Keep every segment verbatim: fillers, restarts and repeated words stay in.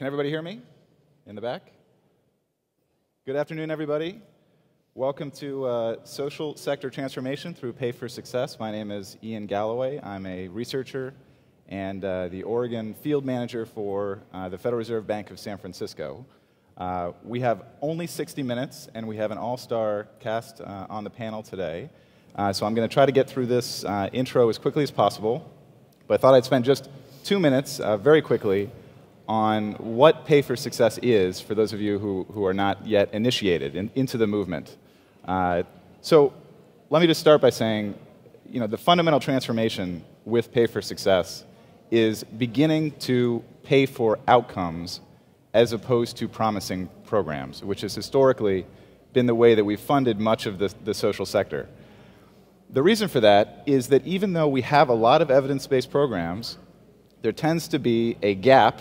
Can everybody hear me in the back? Good afternoon, everybody. Welcome to uh, Social Sector Transformation through Pay for Success. My name is Ian Galloway. I'm a researcher and uh, the Oregon field manager for uh, the Federal Reserve Bank of San Francisco. Uh, we have only sixty minutes, and we have an all-star cast uh, on the panel today. Uh, so I'm going to try to get through this uh, intro as quickly as possible. But I thought I'd spend just two minutes, uh, very quickly, on what Pay for Success is, for those of you who, who are not yet initiated in, into the movement. Uh, so let me just start by saying, you know, the fundamental transformation with Pay for Success is beginning to pay for outcomes as opposed to promising programs, which has historically been the way that we've funded much of the, the social sector. The reason for that is that even though we have a lot of evidence-based programs, there tends to be a gap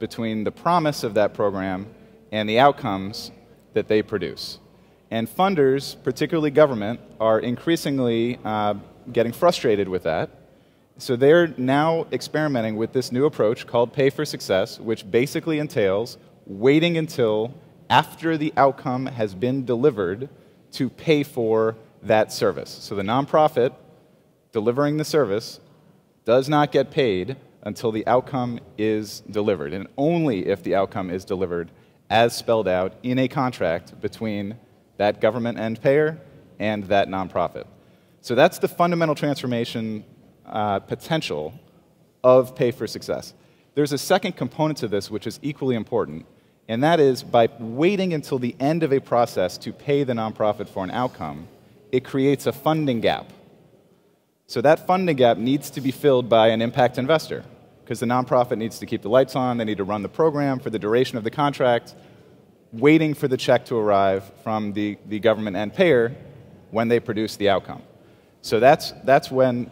between the promise of that program and the outcomes that they produce. And funders, particularly government, are increasingly uh, getting frustrated with that. So they're now experimenting with this new approach called Pay for Success, which basically entails waiting until after the outcome has been delivered to pay for that service. So the nonprofit delivering the service does not get paid until the outcome is delivered, and only if the outcome is delivered as spelled out in a contract between that government end payer and that nonprofit. So that's the fundamental transformation uh, potential of Pay for Success. There's a second component to this which is equally important, and that is by waiting until the end of a process to pay the nonprofit for an outcome, it creates a funding gap. So that funding gap needs to be filled by an impact investor, because the nonprofit needs to keep the lights on, they need to run the program for the duration of the contract, waiting for the check to arrive from the, the government end payer when they produce the outcome. So that's, that's when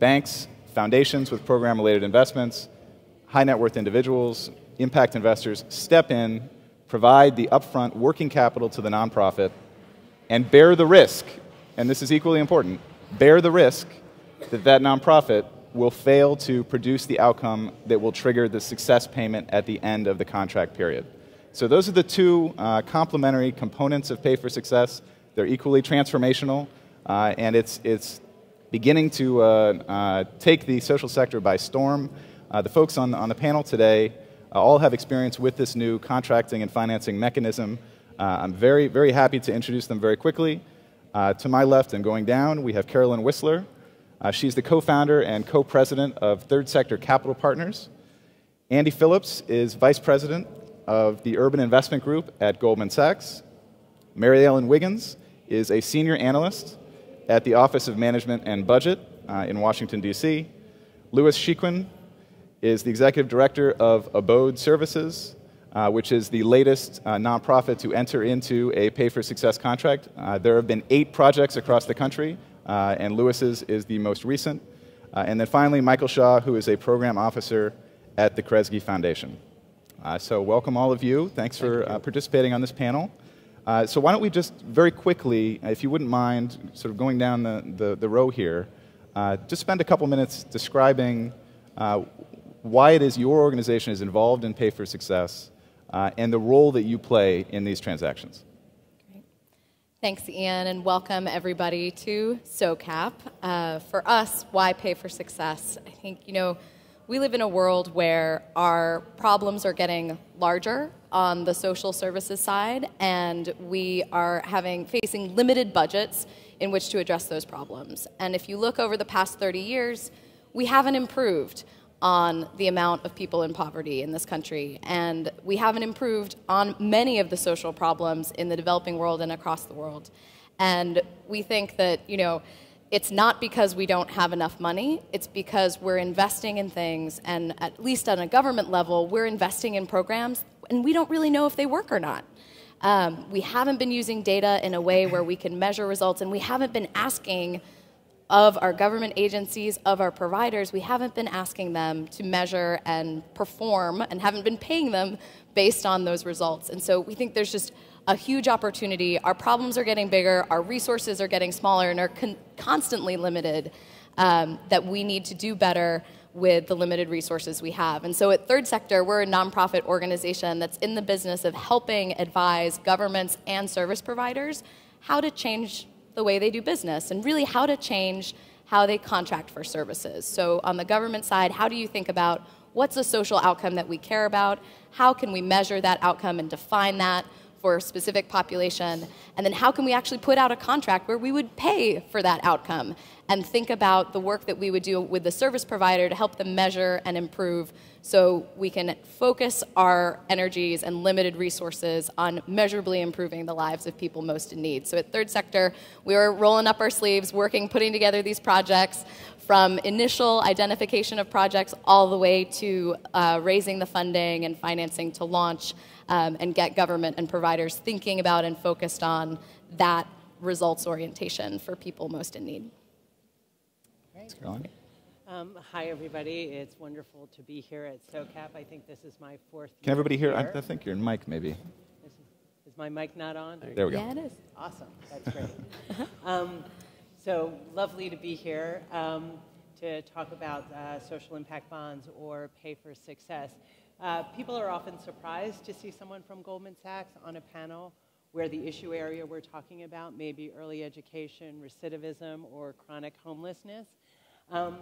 banks, foundations with program-related investments, high-net-worth individuals, impact investors step in, provide the upfront working capital to the nonprofit, and bear the risk, and this is equally important, bear the risk that that nonprofit will fail to produce the outcome that will trigger the success payment at the end of the contract period. So those are the two uh, complementary components of Pay for Success. They're equally transformational, uh, and it's, it's beginning to uh, uh, take the social sector by storm. Uh, the folks on, on the panel today uh, all have experience with this new contracting and financing mechanism. Uh, I'm very, very happy to introduce them very quickly. Uh, to my left and going down, we have Caroline Whistler. Uh, she's the co-founder and co-president of Third Sector Capital Partners. Andy Phillips is vice president of the Urban Investment Group at Goldman Sachs. Mary Ellen Wiggins is a senior analyst at the Office of Management and Budget uh, in Washington, D C Lewis Shequin is the executive director of Abode Services, Uh, which is the latest uh, nonprofit to enter into a Pay for Success contract. Uh, there have been eight projects across the country, uh, and Lewis's is the most recent. Uh, and then finally, Michael Shaw, who is a program officer at the Kresge Foundation. Uh, so welcome all of you. Thanks for Thank you. Uh, participating on this panel. Uh, so why don't we just very quickly, if you wouldn't mind, sort of going down the, the, the row here, uh, just spend a couple minutes describing uh, why it is your organization is involved in Pay for Success, Uh, and the role that you play in these transactions. Great. Thanks, Ian, and welcome everybody to SOCAP. Uh, for us, why Pay for Success? I think, you know, we live in a world where our problems are getting larger on the social services side, and we are having facing limited budgets in which to address those problems. And if you look over the past thirty years, we haven't improved on the amount of people in poverty in this country, and we haven't improved on many of the social problems in the developing world and across the world. And we think that, you know, it's not because we don't have enough money, it's because we're investing in things, and at least on a government level, we're investing in programs, and we don't really know if they work or not. Um, we haven't been using data in a way where we can measure results, and we haven't been asking of our government agencies, of our providers, we haven't been asking them to measure and perform and haven't been paying them based on those results. And so we think there's just a huge opportunity. Our problems are getting bigger, our resources are getting smaller and are con- constantly limited, um, that we need to do better with the limited resources we have. And so at Third Sector, we're a nonprofit organization that's in the business of helping advise governments and service providers how to change the way they do business, and really how to change how they contract for services. So on the government side, how do you think about what's a social outcome that we care about? How can we measure that outcome and define that for a specific population? And then how can we actually put out a contract where we would pay for that outcome, and think about the work that we would do with the service provider to help them measure and improve, so we can focus our energies and limited resources on measurably improving the lives of people most in need. So at Third Sector, we are rolling up our sleeves, working, putting together these projects, from initial identification of projects all the way to uh, raising the funding and financing to launch um, and get government and providers thinking about and focused on that results orientation for people most in need. Um, hi, everybody. It's wonderful to be here at SOCAP. I think this is my fourth year. Can everybody hear? I, I think your mic, maybe. Is, is my mic not on? There we go. Yeah, it is. Awesome. That's great. um, so lovely to be here um, to talk about uh, social impact bonds, or Pay for Success. Uh, people are often surprised to see someone from Goldman Sachs on a panel where the issue area we're talking about may be early education, recidivism, or chronic homelessness. Um,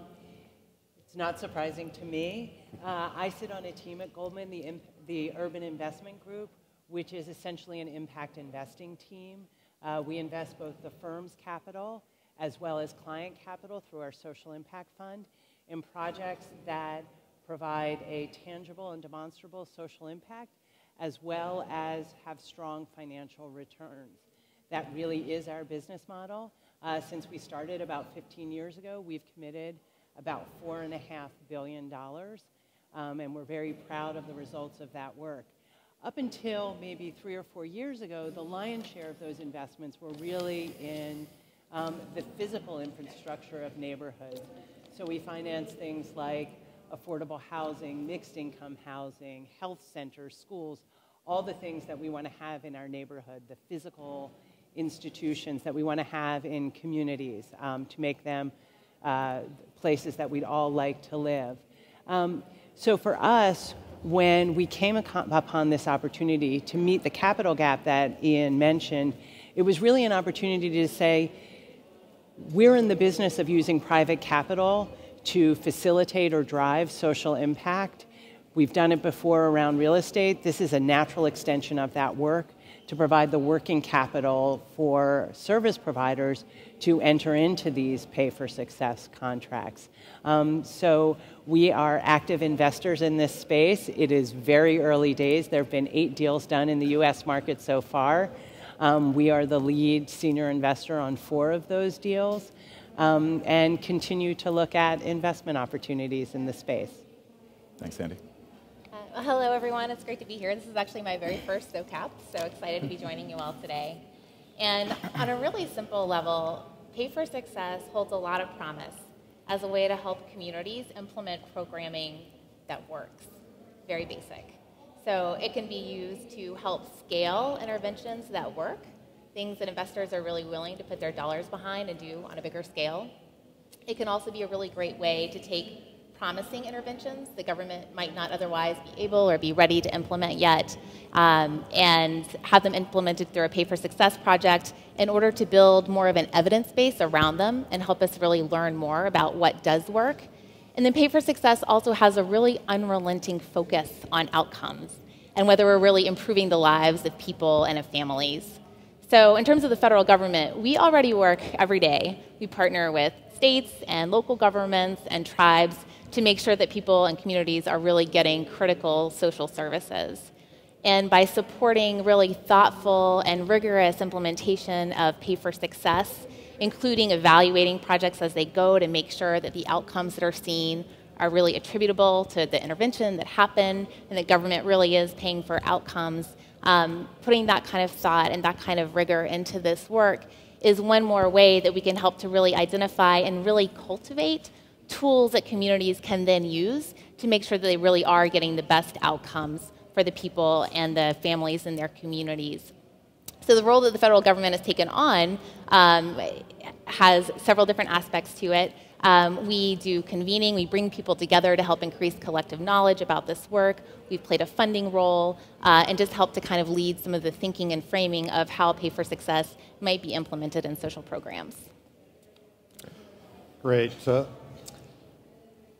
it's not surprising to me. Uh, I sit on a team at Goldman, the, imp the Urban Investment Group, which is essentially an impact investing team. Uh, we invest both the firm's capital as well as client capital through our Social Impact Fund in projects that provide a tangible and demonstrable social impact, as well as have strong financial returns. That really is our business model. Uh, since we started about fifteen years ago, we've committed about four and a half billion dollars, um, and we're very proud of the results of that work. Up until maybe three or four years ago, the lion's share of those investments were really in um, the physical infrastructure of neighborhoods. So we finance things like affordable housing, mixed income housing, health centers, schools, all the things that we want to have in our neighborhood, the physical institutions that we want to have in communities um, to make them uh, places that we'd all like to live. Um, so for us, when we came upon this opportunity to meet the capital gap that Ian mentioned, it was really an opportunity to say, we're in the business of using private capital to facilitate or drive social impact. We've done it before around real estate. This is a natural extension of that work, to provide the working capital for service providers to enter into these Pay for Success contracts. Um, so we are active investors in this space. It is very early days. There have been eight deals done in the U S market so far. Um, we are the lead senior investor on four of those deals, um, and continue to look at investment opportunities in the space. Thanks, Andy. Well, hello, everyone. It's great to be here. This is actually my very first SOCAP, so excited to be joining you all today. And on a really simple level, Pay for Success holds a lot of promise as a way to help communities implement programming that works. Very basic. So it can be used to help scale interventions that work, things that investors are really willing to put their dollars behind and do on a bigger scale. It can also be a really great way to take promising interventions the government might not otherwise be able or be ready to implement yet, um, and have them implemented through a Pay for Success project in order to build more of an evidence base around them and help us really learn more about what does work. And then Pay for Success also has a really unrelenting focus on outcomes and whether we're really improving the lives of people and of families. So in terms of the federal government, we already work every day. We partner with states and local governments and tribes to make sure that people and communities are really getting critical social services. And by supporting really thoughtful and rigorous implementation of Pay for Success, including evaluating projects as they go to make sure that the outcomes that are seen are really attributable to the intervention that happened, and that government really is paying for outcomes, um, putting that kind of thought and that kind of rigor into this work is one more way that we can help to really identify and really cultivate tools that communities can then use to make sure that they really are getting the best outcomes for the people and the families in their communities. So the role that the federal government has taken on um, has several different aspects to it. Um, we do convening. We bring people together to help increase collective knowledge about this work. We've played a funding role uh, and just helped to kind of lead some of the thinking and framing of how Pay for Success might be implemented in social programs. Great. Uh,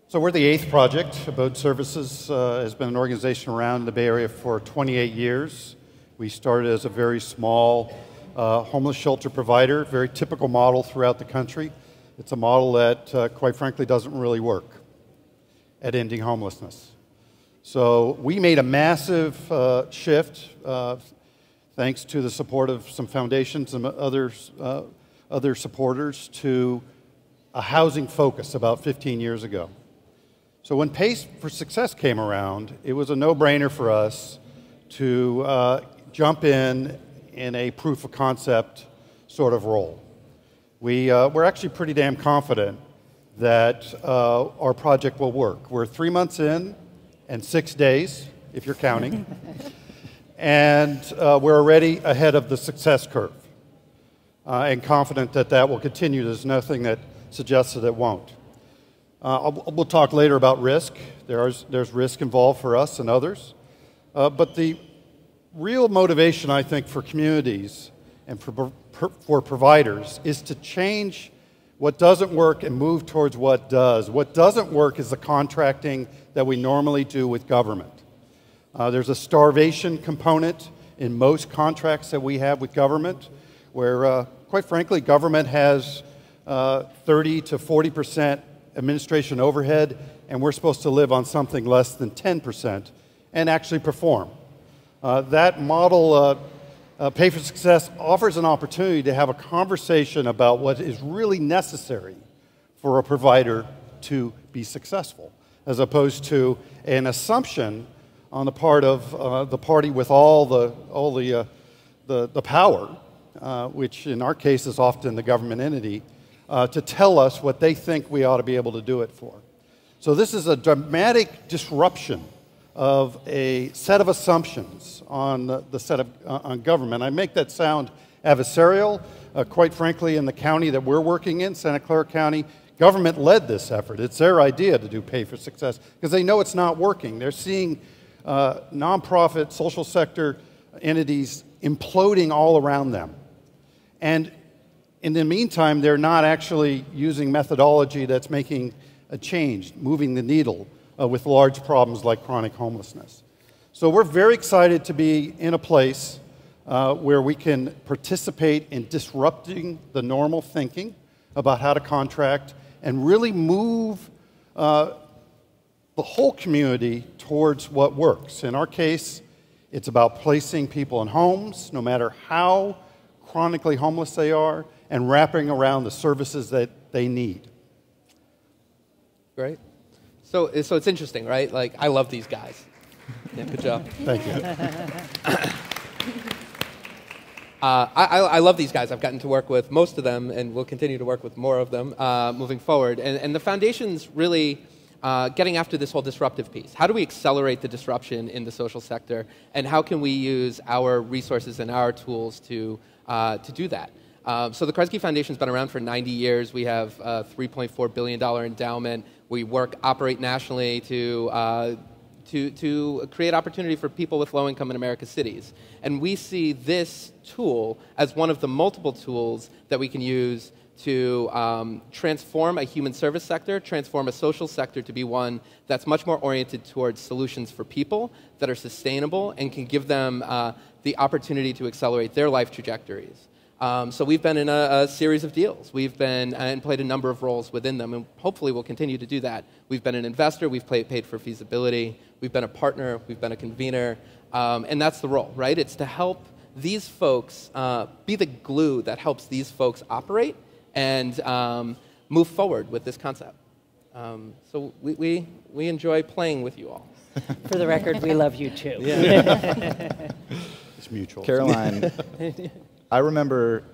so we're the eighth project. Abode Services uh, has been an organization around the Bay Area for twenty-eight years. We started as a very small uh, homeless shelter provider, very typical model throughout the country. It's a model that, uh, quite frankly, doesn't really work at ending homelessness. So we made a massive uh, shift, uh, thanks to the support of some foundations and other, uh, other supporters, to a housing focus about fifteen years ago. So when Pay for Success came around, it was a no-brainer for us to uh, jump in in a proof of concept sort of role. We, uh, we're actually pretty damn confident that uh, our project will work. We're three months in and six days, if you're counting, and uh, we're already ahead of the success curve uh, and confident that that will continue. There's nothing that suggests that it won't. Uh, we'll talk later about risk. There's, there's risk involved for us and others. Uh, but the real motivation, I think, for communities and for, for providers is to change what doesn't work and move towards what does. What doesn't work is the contracting that we normally do with government. Uh, there's a starvation component in most contracts that we have with government where, uh, quite frankly, government has uh, thirty to forty percent administration overhead, and we're supposed to live on something less than ten percent and actually perform. Uh, that model uh, Uh, Pay for Success offers an opportunity to have a conversation about what is really necessary for a provider to be successful, as opposed to an assumption on the part of uh, the party with all the, all the, uh, the, the power, uh, which in our case is often the government entity, uh, to tell us what they think we ought to be able to do it for. So this is a dramatic disruption of a set of assumptions on the, the set of uh, on government. I make that sound adversarial. Uh, quite frankly, in the county that we're working in, Santa Clara County, government led this effort. It's their idea to do Pay for Success because they know it's not working. They're seeing uh, nonprofit, social sector entities imploding all around them. And in the meantime, they're not actually using methodology that's making a change, moving the needle. Uh, with large problems like chronic homelessness. So we're very excited to be in a place uh, where we can participate in disrupting the normal thinking about how to contract and really move uh, the whole community towards what works. In our case, it's about placing people in homes, no matter how chronically homeless they are, and wrapping around the services that they need. Great. So, so it's interesting, right? Like, I love these guys. Yeah, good job. Thank you. uh, I, I love these guys. I've gotten to work with most of them, and will continue to work with more of them uh, moving forward. And, and the foundation's really uh, getting after this whole disruptive piece. How do we accelerate the disruption in the social sector, and how can we use our resources and our tools to, uh, to do that? Um, so the Kresge Foundation's been around for ninety years. We have a three point four billion dollar endowment. We work, operate nationally to, uh, to, to create opportunity for people with low income in America's cities. And we see this tool as one of the multiple tools that we can use to um, transform a human service sector, transform a social sector to be one that's much more oriented towards solutions for people that are sustainable and can give them uh, the opportunity to accelerate their life trajectories. Um, so we've been in a, a series of deals. We've been, and played a number of roles within them, and hopefully we'll continue to do that. We've been an investor, we've played, paid for feasibility, we've been a partner, we've been a convener, um, and that's the role, right? It's to help these folks uh, be the glue that helps these folks operate and um, move forward with this concept. Um, so we, we, we enjoy playing with you all. For the record, we love you too. Yeah. It's mutual. Caroline. I remember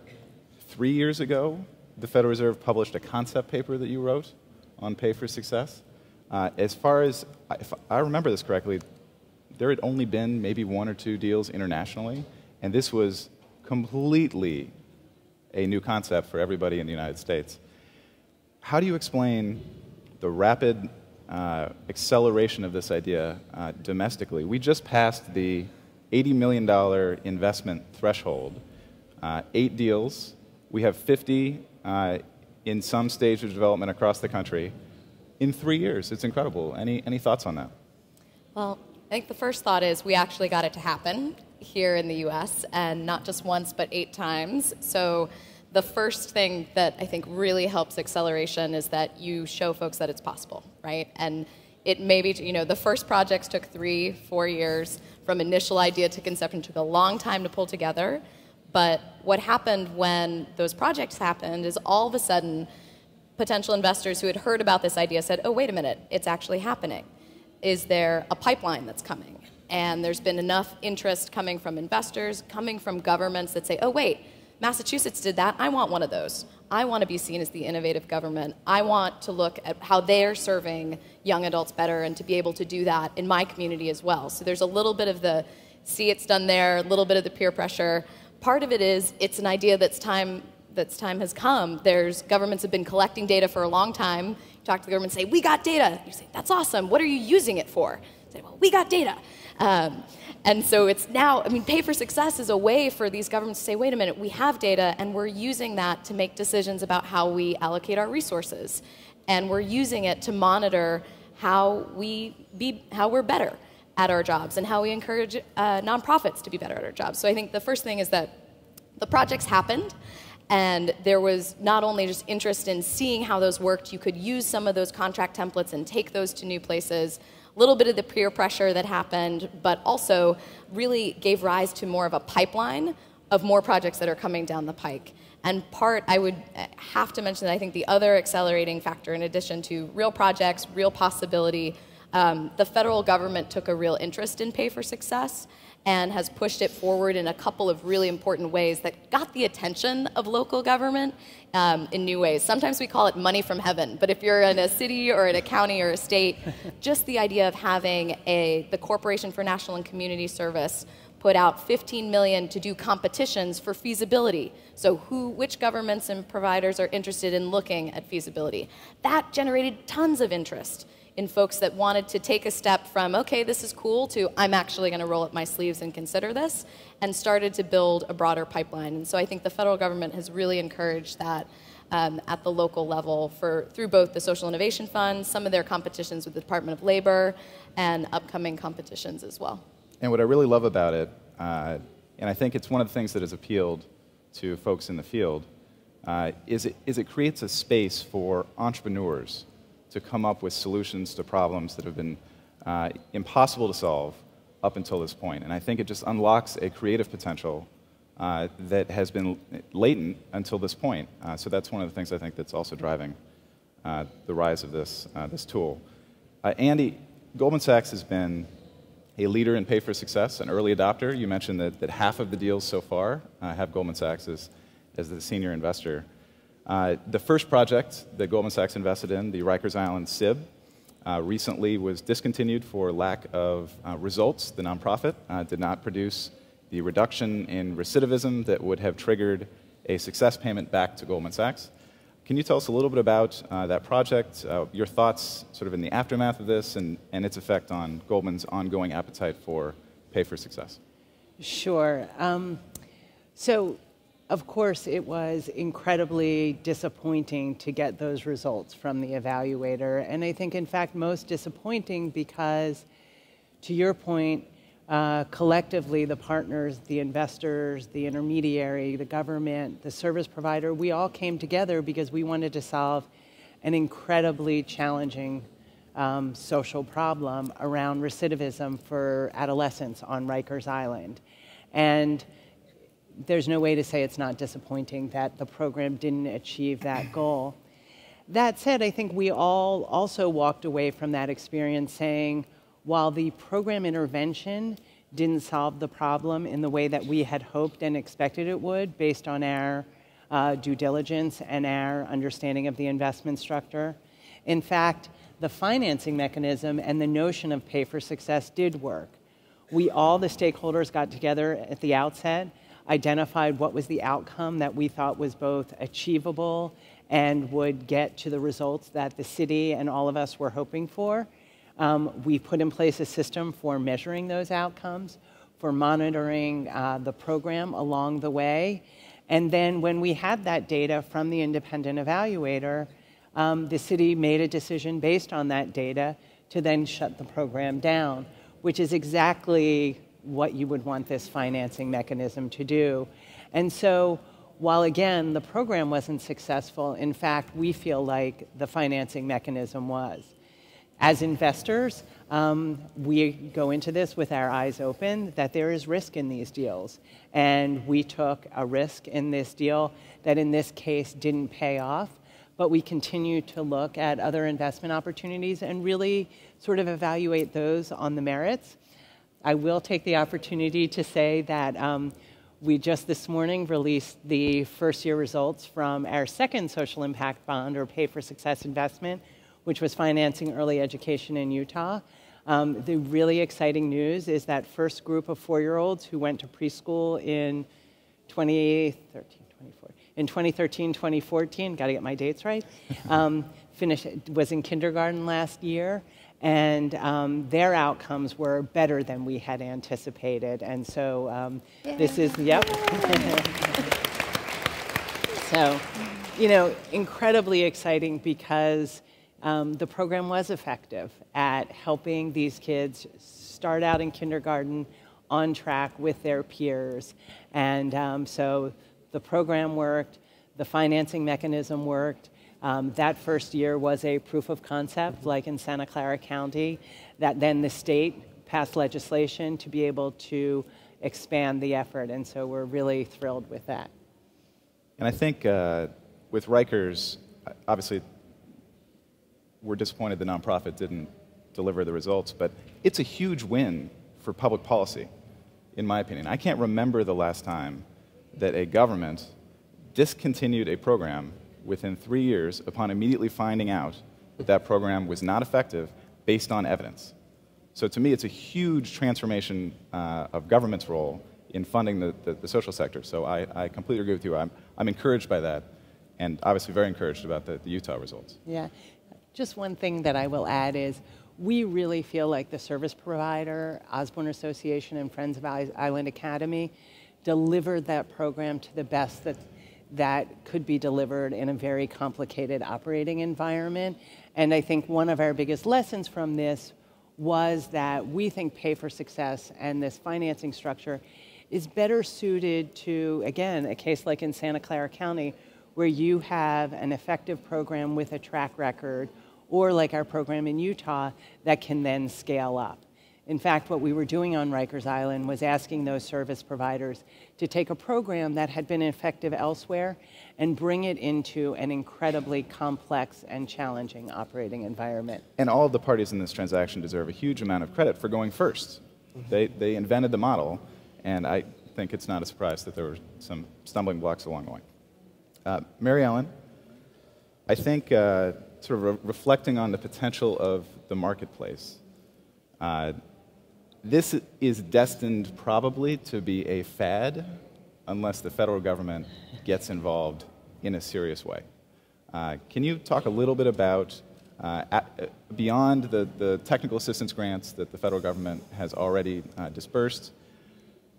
three years ago, the Federal Reserve published a concept paper that you wrote on Pay for Success. Uh, as far as, if I remember this correctly, there had only been maybe one or two deals internationally, and this was completely a new concept for everybody in the United States. how do you explain the rapid uh, acceleration of this idea uh, domestically? We just passed the eighty million dollar investment threshold, uh, eight deals. We have fifty uh, in some stage of development across the country in three years. It's incredible. Any, any thoughts on that? Well, I think the first thought is we actually got it to happen here in the U S, and not just once, but eight times. So the first thing that I think really helps acceleration is that you show folks that it's possible, right? And it may be, you know, the first projects took three, four years. From initial idea to conception took a long time to pull together. But what happened when those projects happened is all of a sudden potential investors who had heard about this idea said, oh, wait a minute, it's actually happening. Is there a pipeline that's coming? And there's been enough interest coming from investors, coming from governments that say, oh, wait, Massachusetts did that. I want one of those. I want to be seen as the innovative government. I want to look at how they're serving young adults better and to be able to do that in my community as well. So there's a little bit of the see it's done there, a little bit of the peer pressure. Part of it is it's an idea that's time, that's time has come. There's governments have been collecting data for a long time. Talk to the government and say, we got data. You say, that's awesome. What are you using it for? You say, well, we got data. Um, and so it's now, I mean, Pay for Success is a way for these governments to say, wait a minute, we have data, and we're using that to make decisions about how we allocate our resources. And we're using it to monitor how, we be, how we're better at our jobs and how we encourage uh, nonprofits to be better at our jobs. So I think the first thing is that the projects happened. And there was not only just interest in seeing how those worked, you could use some of those contract templates and take those to new places. A little bit of the peer pressure that happened, but also really gave rise to more of a pipeline of more projects that are coming down the pike. And part, I would have to mention that I think the other accelerating factor, in addition to real projects, real possibility, um, the federal government took a real interest in Pay for Success and has pushed it forward in a couple of really important ways that got the attention of local government um, in new ways. Sometimes we call it money from heaven, but if you're in a city or in a county or a state, just the idea of having a, the Corporation for National and Community Service put out fifteen million dollars to do competitions for feasibility. So who, which governments and providers are interested in looking at feasibility? That generated tons of interest in folks that wanted to take a step from, okay, this is cool, to I'm actually going to roll up my sleeves and consider this, and started to build a broader pipeline. And so I think the federal government has really encouraged that um, at the local level for, through both the Social Innovation Fund, some of their competitions with the Department of Labor, and upcoming competitions as well. And what I really love about it, uh, and I think it's one of the things that has appealed to folks in the field, uh, is, it, is it creates a space for entrepreneurs to come up with solutions to problems that have been uh, impossible to solve up until this point. And I think it just unlocks a creative potential uh, that has been latent until this point. Uh, so that's one of the things I think that's also driving uh, the rise of this, uh, this tool. Uh, Andy, Goldman Sachs has been a leader in Pay for Success, an early adopter. You mentioned that, that half of the deals so far uh, have Goldman Sachs as, as the senior investor. Uh, the first project that Goldman Sachs invested in, the Rikers Island S I B, uh, recently was discontinued for lack of uh, results. The nonprofit uh, did not produce the reduction in recidivism that would have triggered a success payment back to Goldman Sachs. Can you tell us a little bit about uh, that project, uh, your thoughts sort of in the aftermath of this, and, and its effect on Goldman's ongoing appetite for Pay for Success? Sure. Um, so. Of course, it was incredibly disappointing to get those results from the evaluator. And I think, in fact, most disappointing because, to your point, uh, collectively, the partners, the investors, the intermediary, the government, the service provider, we all came together because we wanted to solve an incredibly challenging um, social problem around recidivism for adolescents on Rikers Island. And there's no way to say it's not disappointing that the program didn't achieve that goal. That said, I think we all also walked away from that experience saying, while the program intervention didn't solve the problem in the way that we had hoped and expected it would, based on our uh, due diligence and our understanding of the investment structure, in fact, the financing mechanism and the notion of Pay for Success did work. We all, the stakeholders, got together at the outset, identified what was the outcome that we thought was both achievable and would get to the results that the city and all of us were hoping for. Um, we put in place a system for measuring those outcomes, for monitoring uh, the program along the way. And then when we had that data from the independent evaluator, um, the city made a decision based on that data to then shut the program down, which is exactly what you would want this financing mechanism to do. And so while, again, the program wasn't successful, in fact, we feel like the financing mechanism was. As investors, um, we go into this with our eyes open that there is risk in these deals. And we took a risk in this deal that in this case didn't pay off, but we continue to look at other investment opportunities and really sort of evaluate those on the merits. I will take the opportunity to say that um, we just this morning released the first year results from our second social impact bond or Pay for Success investment, which was financing early education in Utah. Um, the really exciting news is that first group of four-year-olds who went to preschool in twenty thirteen, twenty fourteen, got to get my dates right, um, finished, was in kindergarten last year, and um, their outcomes were better than we had anticipated. And so um, this is, yep. So, you know, incredibly exciting because Um, the program was effective at helping these kids start out in kindergarten on track with their peers. And um, so the program worked, the financing mechanism worked. Um, that first year was a proof of concept, like in Santa Clara County, that then the state passed legislation to be able to expand the effort. And so we're really thrilled with that. And I think uh, with Rikers, obviously, we're disappointed the nonprofit didn't deliver the results, but it's a huge win for public policy, in my opinion. I can't remember the last time that a government discontinued a program within three years upon immediately finding out that that program was not effective based on evidence. So to me, it's a huge transformation uh, of government's role in funding the, the, the social sector. So I, I completely agree with you. I'm, I'm encouraged by that, and obviously very encouraged about the, the Utah results. Yeah. Just one thing that I will add is we really feel like the service provider, Osborne Association and Friends of Island Academy, delivered that program to the best that, that could be delivered in a very complicated operating environment. And I think one of our biggest lessons from this was that we think Pay for Success and this financing structure is better suited to, again, a case like in Santa Clara County, where you have an effective program with a track record, or like our program in Utah, that can then scale up. In fact, what we were doing on Rikers Island was asking those service providers to take a program that had been effective elsewhere and bring it into an incredibly complex and challenging operating environment. And all of the parties in this transaction deserve a huge amount of credit for going first. Mm-hmm. They, they invented the model, and I think it's not a surprise that there were some stumbling blocks along the way. Uh, Mary Ellen, I think uh, sort of re reflecting on the potential of the marketplace, uh, this is destined probably to be a fad unless the federal government gets involved in a serious way. Uh, can you talk a little bit about, uh, at, beyond the, the technical assistance grants that the federal government has already uh, dispersed,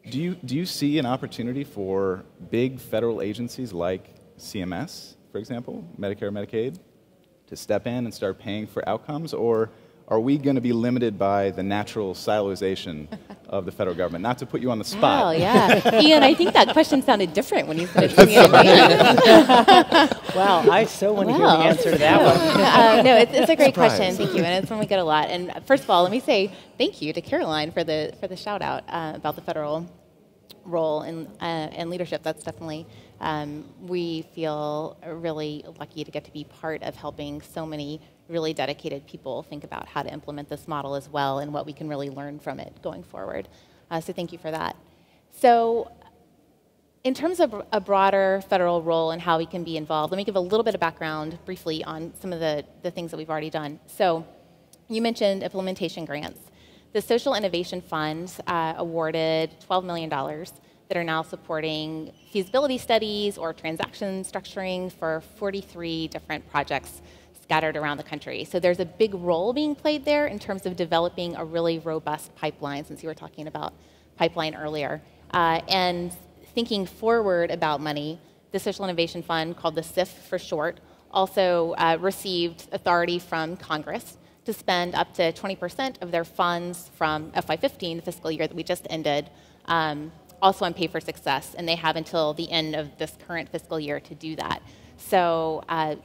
do you, do you see an opportunity for big federal agencies like C M S, for example, Medicare, Medicaid, to step in and start paying for outcomes? Or are we going to be limited by the natural siloization of the federal government? Not to put you on the spot. Oh, yeah. Ian, I think that question sounded different when you put it to me. Wow, I so want to wow. hear the answer to that one. uh, no, it's, it's a great Surprise. question. Thank you. And it's one we get a lot. And first of all, let me say thank you to Caroline for the, for the shout out uh, about the federal role and, uh, and leadership. That's definitely, um, we feel really lucky to get to be part of helping so many really dedicated people think about how to implement this model as well and what we can really learn from it going forward. Uh, so thank you for that. So in terms of a broader federal role and how we can be involved, let me give a little bit of background briefly on some of the, the things that we've already done. So you mentioned implementation grants. The Social Innovation Fund uh, awarded twelve million dollars that are now supporting feasibility studies or transaction structuring for forty-three different projects scattered around the country. So there's a big role being played there in terms of developing a really robust pipeline, since you were talking about pipeline earlier. Uh, and thinking forward about money, the Social Innovation Fund, called the S I F for short, also uh, received authority from Congress to spend up to twenty percent of their funds from F Y fifteen, the fiscal year that we just ended, um, also on Pay for Success, and they have until the end of this current fiscal year to do that. So uh,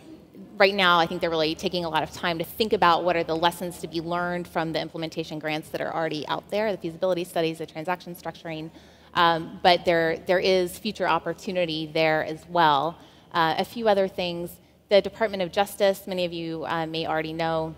right now, I think they're really taking a lot of time to think about what are the lessons to be learned from the implementation grants that are already out there, the feasibility studies, the transaction structuring, um, but there, there is future opportunity there as well. Uh, a few other things, the Department of Justice, many of you uh, may already know,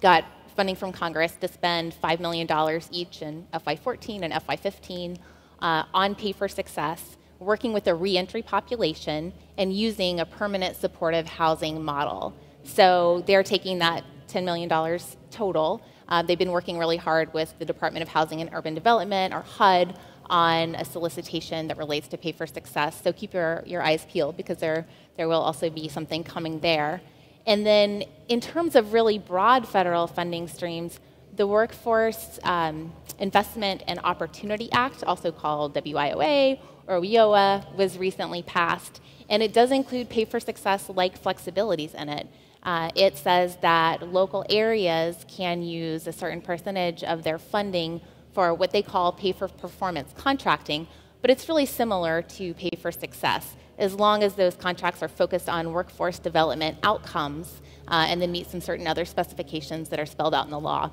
got funding from Congress to spend five million dollars each in F Y fourteen and F Y fifteen uh, on Pay for Success, working with the reentry population and using a permanent supportive housing model. So they're taking that ten million dollars total. Uh, they've been working really hard with the Department of Housing and Urban Development, or H U D, on a solicitation that relates to Pay for Success. So keep your, your eyes peeled, because there, there will also be something coming there. And then in terms of really broad federal funding streams, the Workforce um, Investment and Opportunity Act, also called W I O A or WIOA, was recently passed. And it does include Pay for Success-like flexibilities in it. Uh, it says that local areas can use a certain percentage of their funding for what they call Pay for Performance contracting, but it's really similar to Pay for Success, as long as those contracts are focused on workforce development outcomes uh, and then meet some certain other specifications that are spelled out in the law.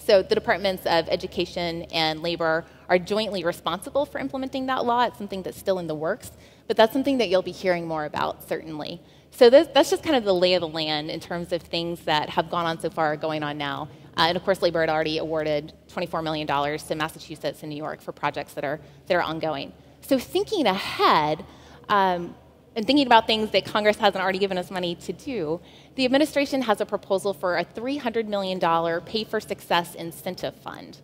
So the Departments of Education and Labor are jointly responsible for implementing that law. It's something that's still in the works, but that's something that you'll be hearing more about, certainly. So this, that's just kind of the lay of the land in terms of things that have gone on so far or going on now. Uh, and of course, Labor had already awarded twenty-four million dollars to Massachusetts and New York for projects that are, that are ongoing. So thinking ahead, Um, and thinking about things that Congress hasn't already given us money to do, the administration has a proposal for a three hundred million dollars Pay for Success incentive fund.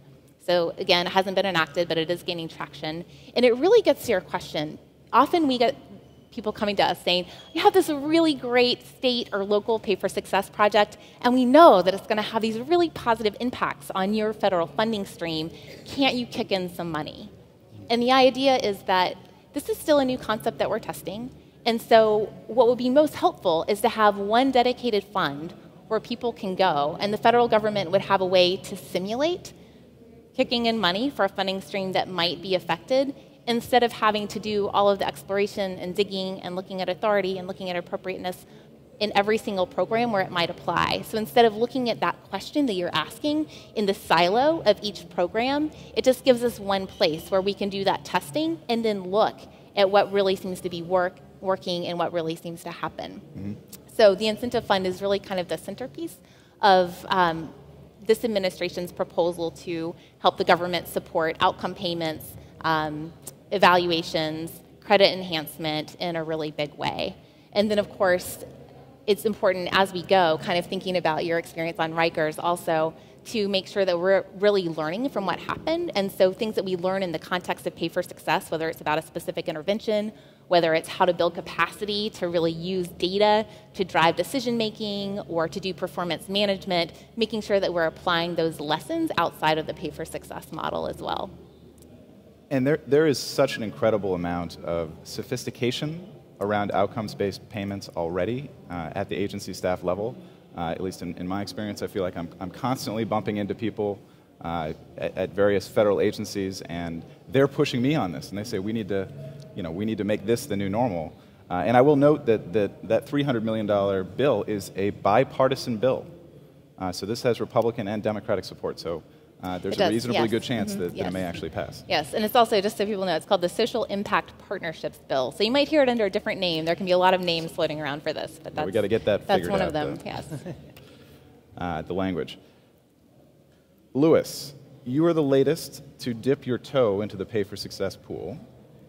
So again, it hasn't been enacted, but it is gaining traction. And it really gets to your question. Often we get people coming to us saying, we have this really great state or local Pay for Success project, and we know that it's going to have these really positive impacts on your federal funding stream. Can't you kick in some money? And the idea is that this is still a new concept that we're testing, and so what would be most helpful is to have one dedicated fund where people can go, and the federal government would have a way to simulate kicking in money for a funding stream that might be affected, instead of having to do all of the exploration and digging and looking at authority and looking at appropriateness in every single program where it might apply. So instead of looking at that question that you're asking in the silo of each program, it just gives us one place where we can do that testing and then look at what really seems to be work, working and what really seems to happen. Mm-hmm. So the incentive fund is really kind of the centerpiece of um, this administration's proposal to help the government support outcome payments, um, evaluations, credit enhancement in a really big way. And then, of course, it's important as we go, kind of thinking about your experience on Rikers also, to make sure that we're really learning from what happened. And so things that we learn in the context of Pay for Success, whether it's about a specific intervention, whether it's how to build capacity to really use data to drive decision-making or to do performance management, making sure that we're applying those lessons outside of the Pay for Success model as well. And there, there is such an incredible amount of sophistication around outcomes-based payments already uh, at the agency staff level. Uh, at least in, in my experience, I feel like I'm, I'm constantly bumping into people uh, at, at various federal agencies, and they're pushing me on this. And they say, we need to, you know, we need to make this the new normal. Uh, and I will note that, that that three hundred million dollar bill is a bipartisan bill. Uh, so this has Republican and Democratic support. So Uh, there's does, a reasonably yes. good chance mm-hmm. that, yes. that it may actually pass. Yes, and it's also, just so people know, it's called the Social Impact Partnerships Bill. So you might hear it under a different name. There can be a lot of names floating around for this. But that's, we got to get that figured out. That's one out, of them, the, yes. Uh, the language. Lewis, you are the latest to dip your toe into the Pay for Success pool.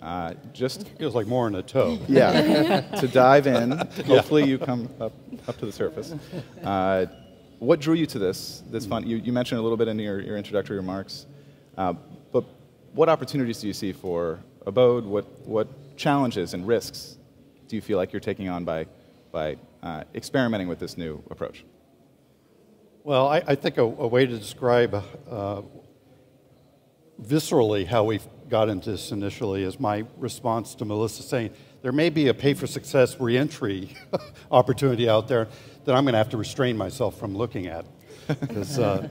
Uh, just feels like more in a toe. Yeah, to dive in. Hopefully yeah. you come up, up to the surface. Uh, What drew you to this, this fund? You, you mentioned a little bit in your, your introductory remarks, uh, but what opportunities do you see for Abode, what, what challenges and risks do you feel like you're taking on by, by uh, experimenting with this new approach? Well, I, I think a, a way to describe uh, viscerally how we got into this initially is my response to Melissa saying, there may be a Pay for Success re-entry opportunity out there that I'm going to have to restrain myself from looking at. Because uh,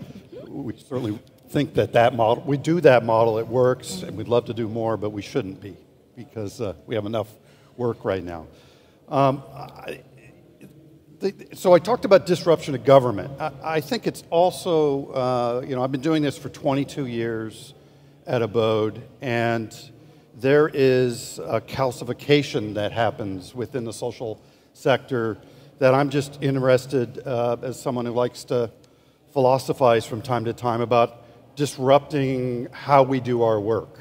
we certainly think that that model, we do that model, it works, and we'd love to do more, but we shouldn't be, because uh, we have enough work right now. Um, I, the, so I talked about disruption of government. I, I think it's also, uh, you know, I've been doing this for twenty-two years at Abode, and there is a calcification that happens within the social sector that I'm just interested, uh, as someone who likes to philosophize from time to time, about disrupting how we do our work.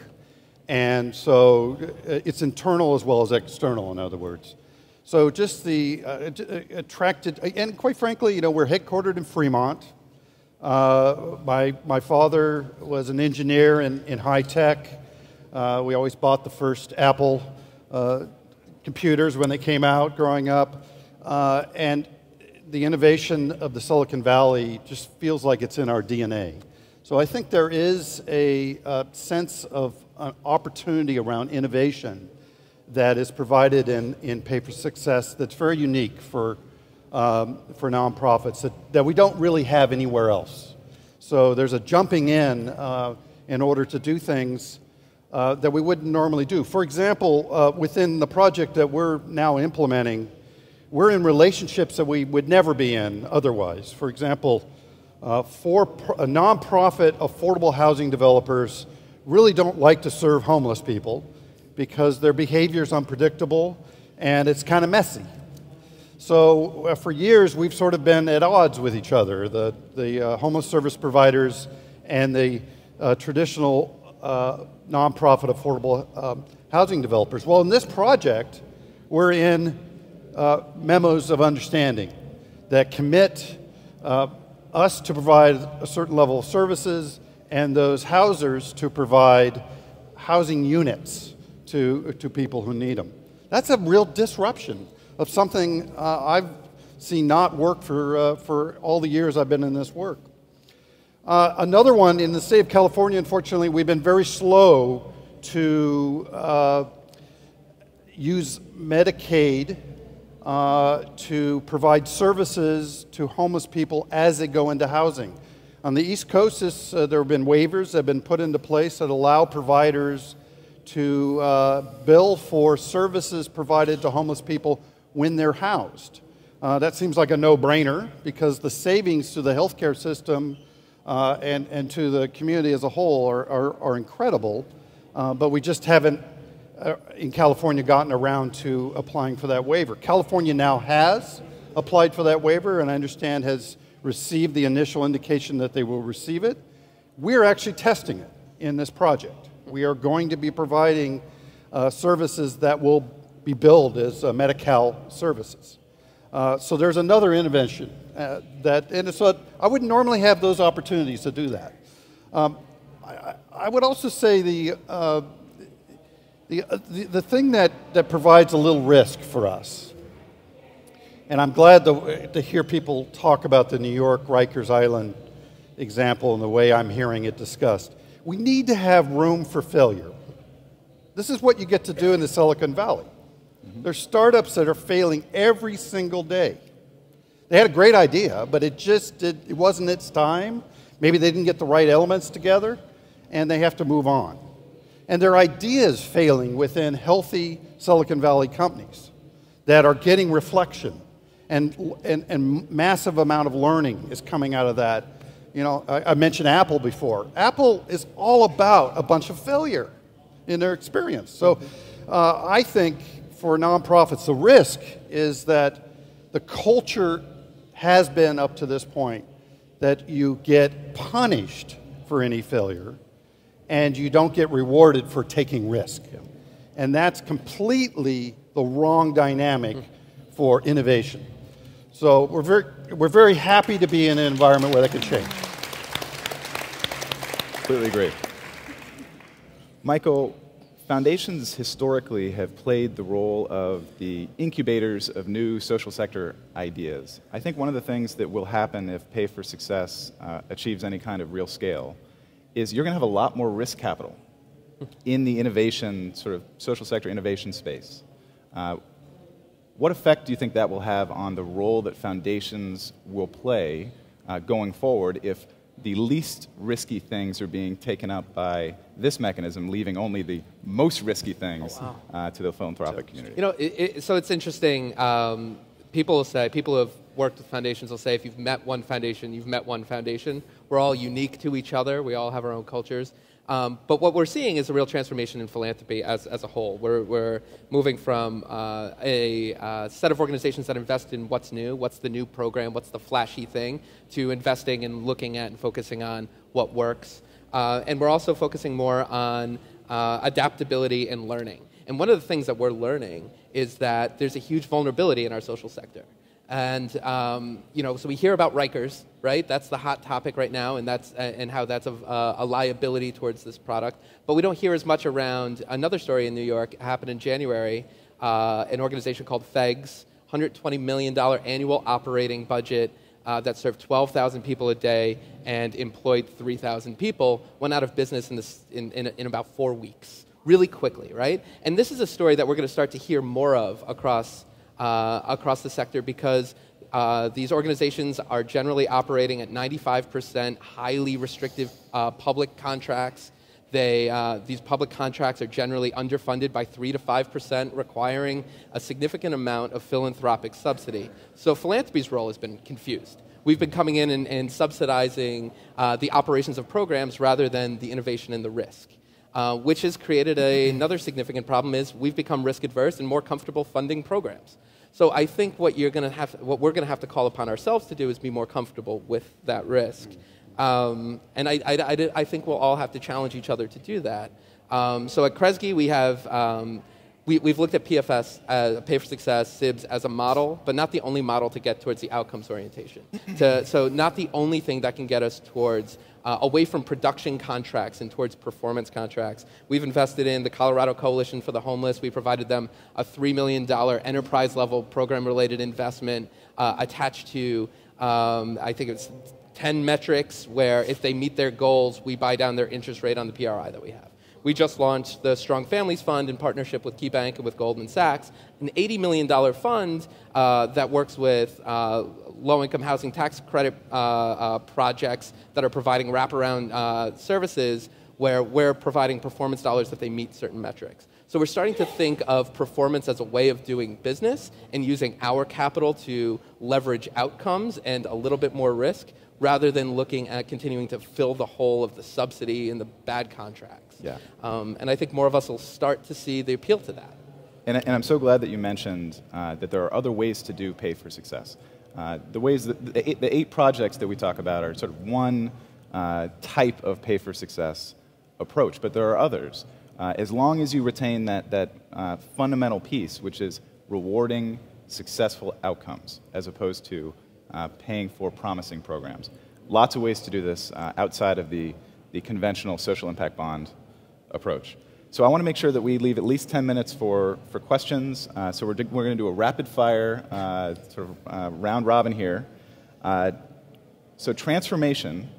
And so it's internal as well as external, in other words. So just the uh, attracted, and quite frankly, you know, we're headquartered in Fremont. Uh, my, my father was an engineer in, in high tech. Uh, we always bought the first Apple uh, computers when they came out growing up. Uh, and the innovation of the Silicon Valley just feels like it's in our D N A. So I think there is a, a sense of an opportunity around innovation that is provided in, in Pay for Success that's very unique for, um, for nonprofits that, that we don't really have anywhere else. So there's a jumping in uh, in order to do things Uh, that we wouldn't normally do. For example, uh, within the project that we're now implementing, we're in relationships that we would never be in otherwise. For example, uh, for uh, nonprofit affordable housing developers really don't like to serve homeless people because their behavior is unpredictable and it's kind of messy. So uh, for years, we've sort of been at odds with each other, the, the uh, homeless service providers and the uh, traditional Uh, nonprofit affordable uh, housing developers. Well, in this project, we're in uh, memos of understanding that commit uh, us to provide a certain level of services and those housers to provide housing units to, to people who need them. That's a real disruption of something uh, I've seen not work for, uh, for all the years I've been in this work. Uh, another one, in the state of California, unfortunately, we've been very slow to uh, use Medicaid uh, to provide services to homeless people as they go into housing. On the East Coast, this, uh, there have been waivers that have been put into place that allow providers to uh, bill for services provided to homeless people when they're housed. Uh, that seems like a no-brainer because the savings to the healthcare system Uh, and, and to the community as a whole are, are, are incredible, uh, but we just haven't, uh, in California, gotten around to applying for that waiver. California now has applied for that waiver, and I understand has received the initial indication that they will receive it. We're actually testing it in this project. We are going to be providing uh, services that will be billed as uh, Medi-Cal services. Uh, so there's another intervention uh, that, and so I wouldn't normally have those opportunities to do that. Um, I, I would also say the, uh, the, uh, the, the thing that, that provides a little risk for us, and I'm glad to, to hear people talk about the New York Rikers Island example and the way I'm hearing it discussed. We need to have room for failure. This is what you get to do in the Silicon Valley. There's startups that are failing every single day. They had a great idea, but it just did, it wasn't its time. Maybe they didn't get the right elements together, and they have to move on. And their ideas failing within healthy Silicon Valley companies that are getting reflection, and, and, and massive amount of learning is coming out of that. You know, I, I mentioned Apple before. Apple is all about a bunch of failure in their experience. So uh, I think for nonprofits, the risk is that the culture has been up to this point that you get punished for any failure and you don't get rewarded for taking risk. And that's completely the wrong dynamic for innovation. So we're very, we're very happy to be in an environment where that can change. Completely agree. Michael, Foundations historically have played the role of the incubators of new social sector ideas. I think one of the things that will happen if Pay for Success uh, achieves any kind of real scale is you're going to have a lot more risk capital in the innovation, sort of social sector innovation space. Uh, what effect do you think that will have on the role that foundations will play uh, going forward if the least risky things are being taken up by this mechanism, leaving only the most risky things oh, wow. uh, to the philanthropic so, community? You know, it, it, so it's interesting. Um, people will say, people who have worked with foundations will say, if you've met one foundation, you've met one foundation. We're all unique to each other. We all have our own cultures. Um, but what we're seeing is a real transformation in philanthropy as, as a whole. We're, we're moving from uh, a uh, set of organizations that invest in what's new, what's the new program, what's the flashy thing, to investing and looking at and focusing on what works. Uh, and we're also focusing more on uh, adaptability and learning. And one of the things that we're learning is that there's a huge vulnerability in our social sector. And, um, you know, so we hear about Rikers, right? That's the hot topic right now, and, that's, uh, and how that's a, uh, a liability towards this product. But we don't hear as much around another story in New York. It happened in January, uh, an organization called FEGS, one hundred twenty million dollars annual operating budget uh, that served twelve thousand people a day and employed three thousand people, went out of business in, this, in, in, in about four weeks, really quickly, right? And this is a story that we're going to start to hear more of across Uh, across the sector, because uh, these organizations are generally operating at ninety-five percent highly restrictive uh, public contracts. They, uh, these public contracts are generally underfunded by three to five percent, requiring a significant amount of philanthropic subsidy. So philanthropy's role has been confused. We've been coming in and, and subsidizing uh, the operations of programs rather than the innovation and the risk. Uh, which has created a, another significant problem is we've become risk adverse and more comfortable funding programs. So I think what you're going to have, what we're going to have to call upon ourselves to do is be more comfortable with that risk. Um, and I, I, I, I think we'll all have to challenge each other to do that. Um, so at Kresge we have, um, we, we've looked at P F S, uh, Pay for Success, S I Bs as a model, but not the only model to get towards the outcomes orientation. to, so not the only thing that can get us towards Uh, away from production contracts and towards performance contracts. We've invested in the Colorado Coalition for the Homeless. We provided them a three million dollar enterprise-level program-related investment uh, attached to, um, I think it's ten metrics, where if they meet their goals, we buy down their interest rate on the P R I that we have. We just launched the Strong Families Fund in partnership with KeyBank and with Goldman Sachs, an eighty million dollar fund uh, that works with uh, low-income housing tax credit uh, uh, projects that are providing wraparound uh, services where we're providing performance dollars if they meet certain metrics. So we're starting to think of performance as a way of doing business and using our capital to leverage outcomes and a little bit more risk, rather than looking at continuing to fill the hole of the subsidy and the bad contracts. Yeah. Um, and I think more of us will start to see the appeal to that. And, and I'm so glad that you mentioned uh, that there are other ways to do Pay for Success. Uh, the ways that the eight, the eight projects that we talk about are sort of one uh, type of Pay for Success approach, but there are others. Uh, as long as you retain that, that uh, fundamental piece, which is rewarding successful outcomes as opposed to Uh, paying for promising programs. Lots of ways to do this uh, outside of the, the conventional social impact bond approach. So I want to make sure that we leave at least ten minutes for, for questions. Uh, so we're, we're going to do a rapid fire uh, sort of uh, round robin here. Uh, so transformation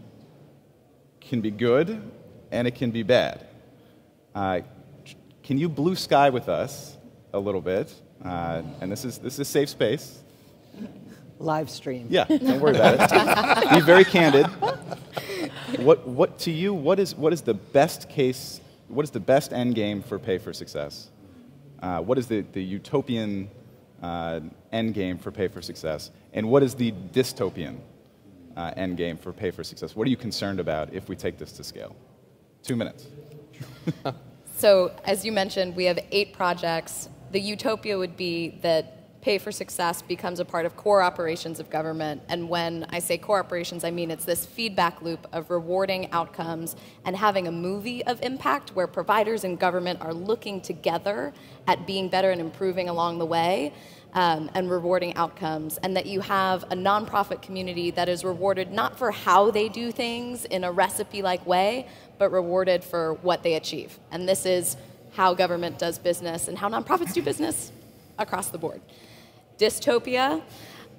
can be good and it can be bad. Uh, can you blue sky with us a little bit? Uh, and this is, this is a safe space. Live stream. Yeah, don't worry about it. Be very candid. What, what to you? What is what is the best case? What is the best end game for Pay for Success? Uh, what is the the utopian uh, end game for Pay for Success? And what is the dystopian uh, end game for Pay for Success? What are you concerned about if we take this to scale? Two minutes. So, as you mentioned, we have eight projects. The utopia would be that Pay for Success becomes a part of core operations of government. And when I say core operations, I mean it's this feedback loop of rewarding outcomes and having a movie of impact where providers and government are looking together at being better and improving along the way um, and rewarding outcomes. And that you have a nonprofit community that is rewarded not for how they do things in a recipe-like way, but rewarded for what they achieve. And this is how government does business and how nonprofits do business across the board. Dystopia,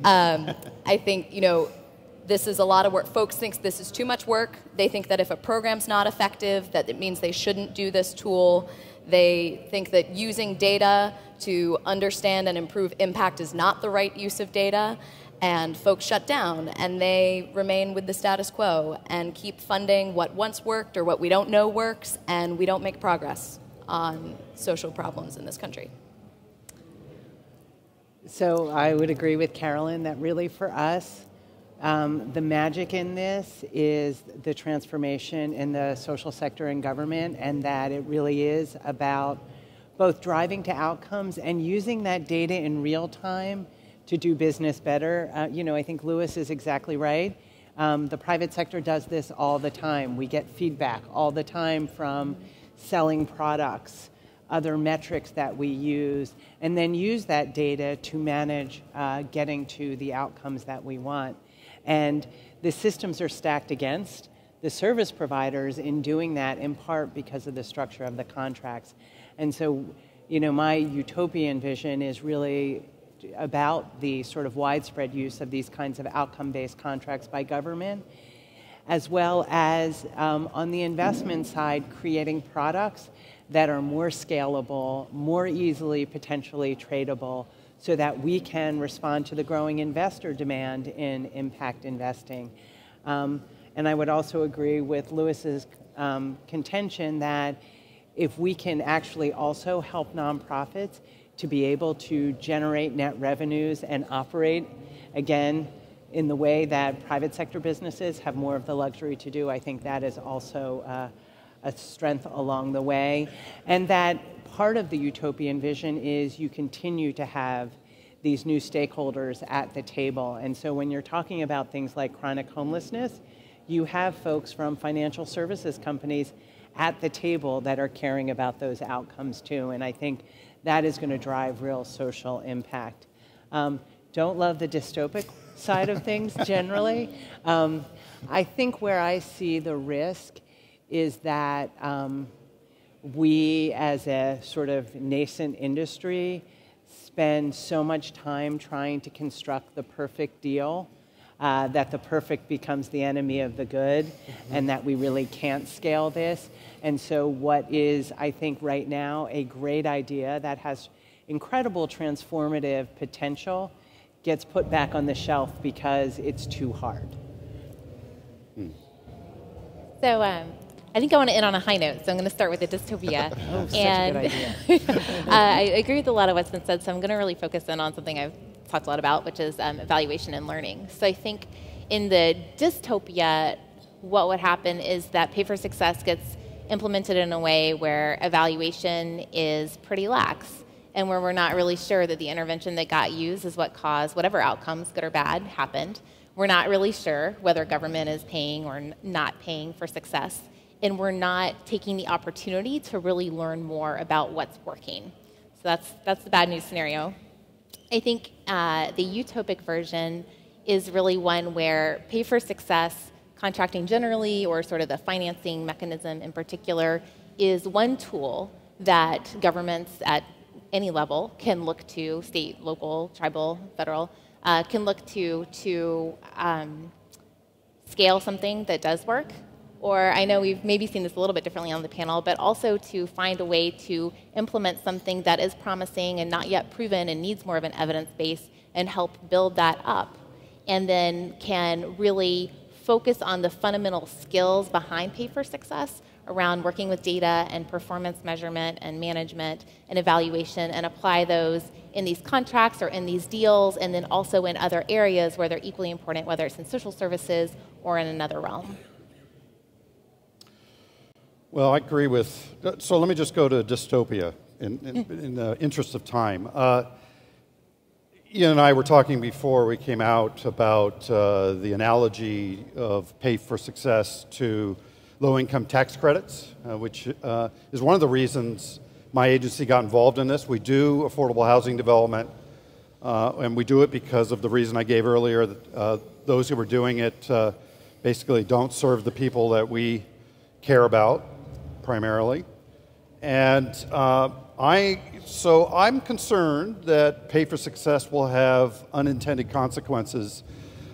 um, I think, you know, this is a lot of work. Folks think this is too much work. They think that if a program's not effective, that it means they shouldn't do this tool. They think that using data to understand and improve impact is not the right use of data. And folks shut down, and they remain with the status quo and keep funding what once worked or what we don't know works, and we don't make progress on social problems in this country. So I would agree with Caroline that really for us, Um, the magic in this is the transformation in the social sector and government, and that it really is about both driving to outcomes and using that data in real time to do business better. Uh, you know, I think Lewis is exactly right. Um, the private sector does this all the time. We get feedback all the time from selling products, other metrics that we use, and then use that data to manage uh, getting to the outcomes that we want. And the systems are stacked against the service providers in doing that, in part because of the structure of the contracts. And so, you know, my utopian vision is really about the sort of widespread use of these kinds of outcome-based contracts by government, as well as um, on the investment side, creating products that are more scalable, more easily potentially tradable, so that we can respond to the growing investor demand in impact investing. Um, and I would also agree with Lewis's um, contention that if we can actually also help nonprofits to be able to generate net revenues and operate, again, in the way that private sector businesses have more of the luxury to do, I think that is also uh, a strength along the way. And that part of the utopian vision is you continue to have these new stakeholders at the table. And so when you're talking about things like chronic homelessness, you have folks from financial services companies at the table that are caring about those outcomes too. And I think that is going to drive real social impact. Um, don't love the dystopic side of things generally. Um, I think where I see the risk is that um, we, as a sort of nascent industry, spend so much time trying to construct the perfect deal uh, that the perfect becomes the enemy of the good, mm-hmm. and that we really can't scale this. And so what is, I think right now, a great idea that has incredible transformative potential gets put back on the shelf because it's too hard. Hmm. So, um, I think I want to end on a high note, so I'm going to start with a dystopia. Oh, such and a good idea. uh, I agree with a lot of what's been said, so I'm going to really focus in on something I've talked a lot about, which is um, evaluation and learning. So I think in the dystopia, what would happen is that Pay for Success gets implemented in a way where evaluation is pretty lax, and where we're not really sure that the intervention that got used is what caused whatever outcomes, good or bad, happened. We're not really sure whether government is paying or not paying for success, and we're not taking the opportunity to really learn more about what's working. So that's, that's the bad news scenario. I think uh, the utopic version is really one where Pay for Success, contracting generally, or sort of the financing mechanism in particular, is one tool that governments at any level can look to, state, local, tribal, federal, uh, can look to to um, scale something that does work. Or I know we've maybe seen this a little bit differently on the panel, but also to find a way to implement something that is promising and not yet proven and needs more of an evidence base, and help build that up, and then can really focus on the fundamental skills behind Pay for Success around working with data and performance measurement and management and evaluation, and apply those in these contracts or in these deals, and then also in other areas where they're equally important, whether it's in social services or in another realm. Well, I agree with, so let me just go to dystopia in, in, in the interest of time. Uh, Ian and I were talking before we came out about uh, the analogy of Pay for Success to low-income tax credits, uh, which uh, is one of the reasons my agency got involved in this. We do affordable housing development, uh, and we do it because of the reason I gave earlier, that uh, those who are doing it uh, basically don't serve the people that we care about primarily. And uh, I, so I'm concerned that Pay for Success will have unintended consequences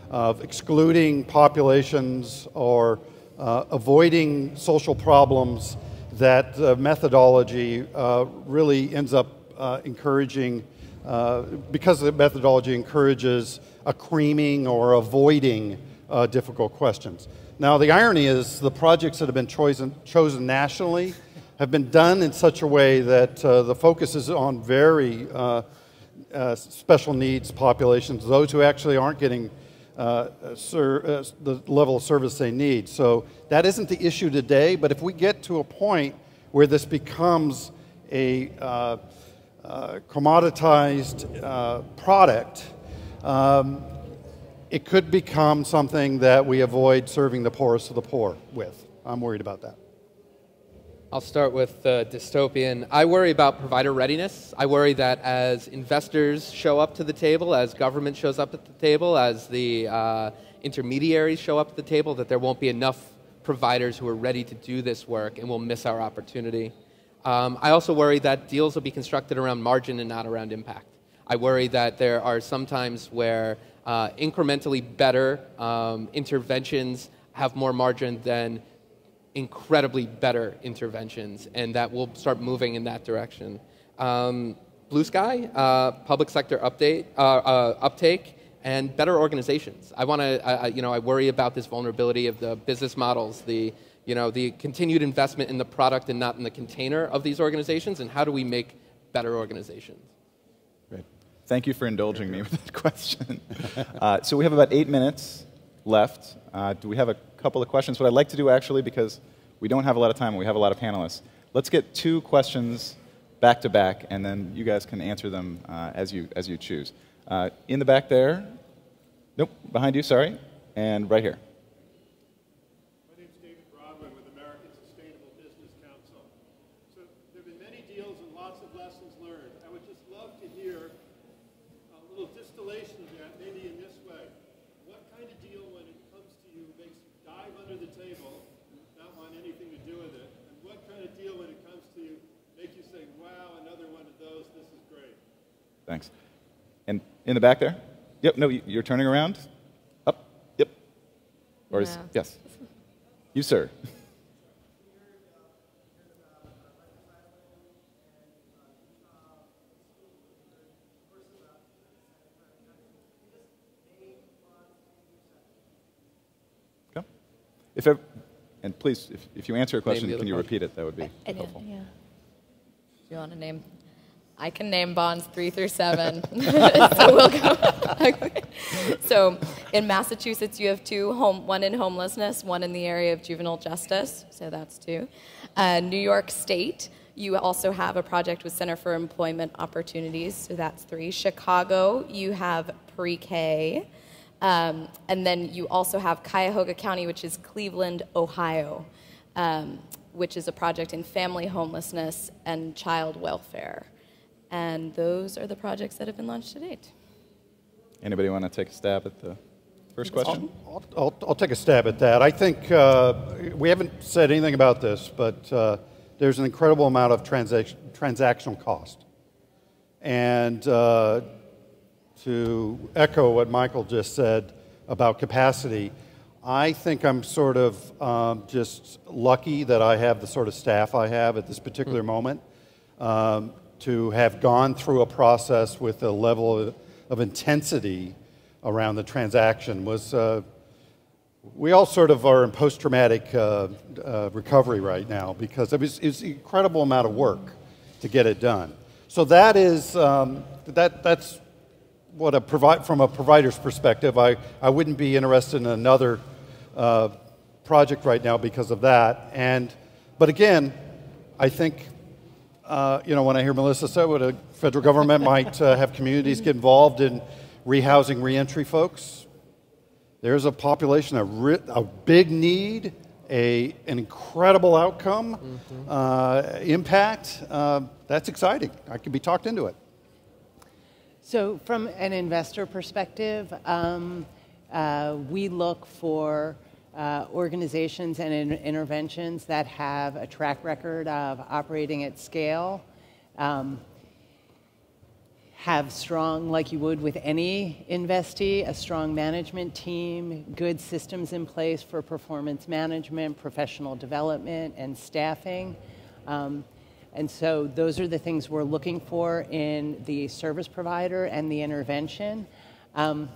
of excluding populations or uh, avoiding social problems that uh, methodology uh, really ends up uh, encouraging, uh, because the methodology encourages a creaming or avoiding uh, difficult questions. Now the irony is the projects that have been chosen, chosen nationally have been done in such a way that uh, the focus is on very uh, uh, special needs populations, those who actually aren't getting Uh, ser uh, the level of service they need. So that isn't the issue today, but if we get to a point where this becomes a uh, uh, commoditized uh, product, um, it could become something that we avoid serving the poorest of the poor with. I'm worried about that. I'll start with the dystopian. I worry about provider readiness. I worry that as investors show up to the table, as government shows up at the table, as the uh, intermediaries show up at the table, that there won't be enough providers who are ready to do this work, and we'll miss our opportunity. Um, I also worry that deals will be constructed around margin and not around impact. I worry that there are some times where uh, incrementally better um, interventions have more margin than incredibly better interventions, and that we'll start moving in that direction. Um, blue sky, uh, public sector update, uh, uh, uptake, and better organizations. I want to, uh, you know, I worry about this vulnerability of the business models, the, you know, the continued investment in the product and not in the container of these organizations, and how do we make better organizations? Great. Thank you for indulging me with that question. uh, so we have about eight minutes left. Uh, do we have a couple of questions? What I'd like to do, actually, because we don't have a lot of time and we have a lot of panelists, let's get two questions back to back, and then you guys can answer them uh, as you as you choose. Uh, in the back there, nope, behind you, sorry, and right here. My name's David Broadway with American Sustainable Business Council. So there have been many deals and lots of lessons learned. I would just love to hear a little distillation of that, maybe in this way. What kind of deal, when it comes to you, makes you dive under the table, not want anything to do with it? And what kind of deal, when it comes to you, makes you say, wow, another one of those, this is great? Thanks. And in the back there? Yep, no, you're turning around? Up, yep. Or no. Is, yes. You, sir. If ever, and please, if, if you answer a question, can you question. repeat it? That would be I, I helpful. Yeah. Do you want to name? I can name bonds three through seven. So we'll go. Okay. So in Massachusetts, you have two, home, one in homelessness, one in the area of juvenile justice. So that's two. Uh, New York State, you also have a project with Center for Employment Opportunities. So that's three. Chicago, you have pre-K. Um, and then you also have Cuyahoga County, which is Cleveland, Ohio, um, which is a project in family homelessness and child welfare. And those are the projects that have been launched to date. Anybody want to take a stab at the first question? I'll, I'll, I'll take a stab at that. I think uh, we haven't said anything about this, but uh, there's an incredible amount of transaction, transactional cost. And uh, to echo what Michael just said about capacity, I think I'm sort of um, just lucky that I have the sort of staff I have at this particular moment um, to have gone through a process with a level of, of intensity around the transaction. Was uh, we all sort of are in post-traumatic uh, uh, recovery right now because it was, it was an incredible amount of work to get it done. So that is um, that that's. What a provi- from a provider's perspective, I, I wouldn't be interested in another uh, project right now because of that. And, but again, I think, uh, you know, when I hear Melissa say, what a federal government might uh, have communities get involved in rehousing reentry folks, there's a population, a, ri a big need, a, an incredible outcome, mm-hmm. uh, impact. Uh, that's exciting. I could be talked into it. So from an investor perspective, um, uh, we look for uh, organizations and in interventions that have a track record of operating at scale, um, have strong, like you would with any investee, a strong management team, good systems in place for performance management, professional development, and staffing. Um, and so those are the things we're looking for in the service provider and the intervention. Um,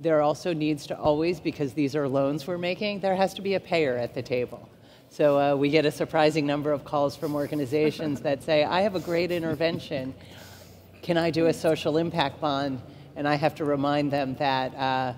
there also needs to always, because these are loans we're making, there has to be a payer at the table. So uh, we get a surprising number of calls from organizations that say, I have a great intervention. Can I do a social impact bond? And I have to remind them that uh,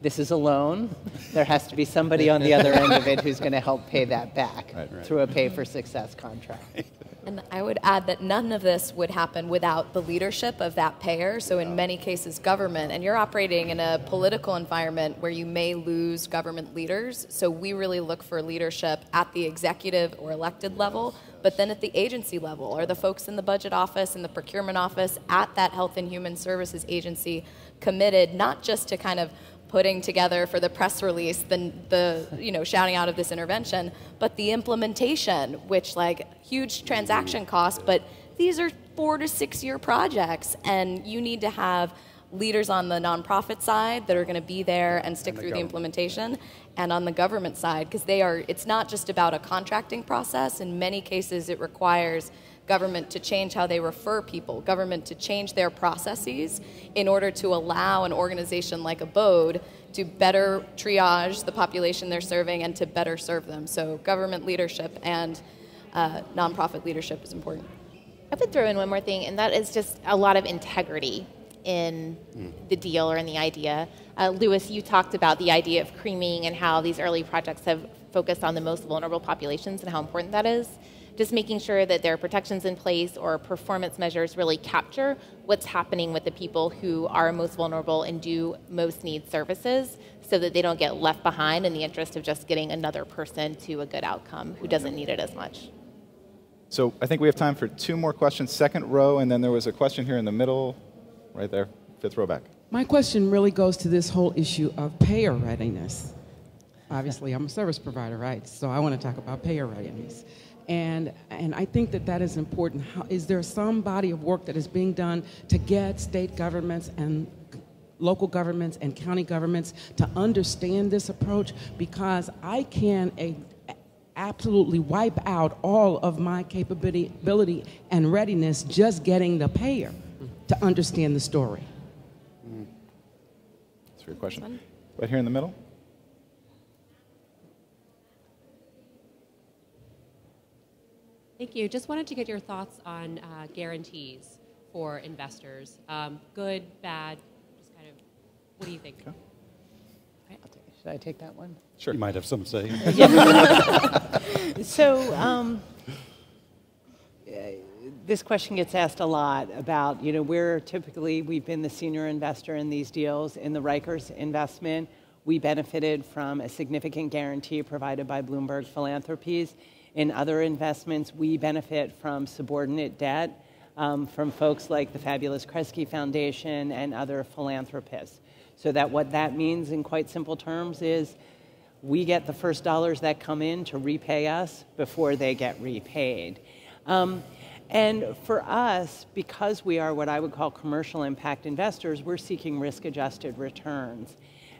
this is a loan. There has to be somebody on the other end of it who's going to help pay that back right, right. through a Pay for Success contract. And I would add that none of this would happen without the leadership of that payer. So in many cases, government. And you're operating in a political environment where you may lose government leaders. So we really look for leadership at the executive or elected level, but then at the agency level, or the folks in the budget office and the procurement office at that Health and Human Services agency, committed not just to kind of putting together for the press release, the, the you know, shouting out of this intervention, but the implementation, which like huge transaction costs, but these are four to six year projects, and you need to have leaders on the nonprofit side that are gonna be there and stick and the through the implementation, and on the government side, because they are, it's not just about a contracting process. In many cases, it requires government to change how they refer people, government to change their processes in order to allow an organization like Abode to better triage the population they're serving and to better serve them. So government leadership and uh, nonprofit leadership is important. I would throw in one more thing, and that is just a lot of integrity in mm. the deal or in the idea. Uh, Lewis, you talked about the idea of creaming and how these early projects have focused on the most vulnerable populations and how important that is. Just making sure that there are protections in place or performance measures really capture what's happening with the people who are most vulnerable and do most need services, so that they don't get left behind in the interest of just getting another person to a good outcome who doesn't need it as much. So I think we have time for two more questions. Second row, and then there was a question here in the middle, right there, fifth row back. My question really goes to this whole issue of payer readiness. Obviously, I'm a service provider, right? So I want to talk about payer readiness. And, and I think that that is important. How, is there some body of work that is being done to get state governments and local governments and county governments to understand this approach? Because I can a, absolutely wipe out all of my capability ability and readiness just getting the payer to understand the story. Mm. That's a good question. Right here in the middle. Thank you. Just wanted to get your thoughts on uh, guarantees for investors. Um, good, bad, just kind of, what do you think? Okay. Right. I'll take, should I take that one? Sure. You might have some say. So um, this question gets asked a lot about, you know, we're typically, we've been the senior investor in these deals. In the Rikers investment, we benefited from a significant guarantee provided by Bloomberg Philanthropies. In other investments, we benefit from subordinate debt um, from folks like the fabulous Kresge Foundation and other philanthropists. So that what that means in quite simple terms is we get the first dollars that come in to repay us before they get repaid. Um, and for us, because we are what I would call commercial impact investors, we're seeking risk-adjusted returns.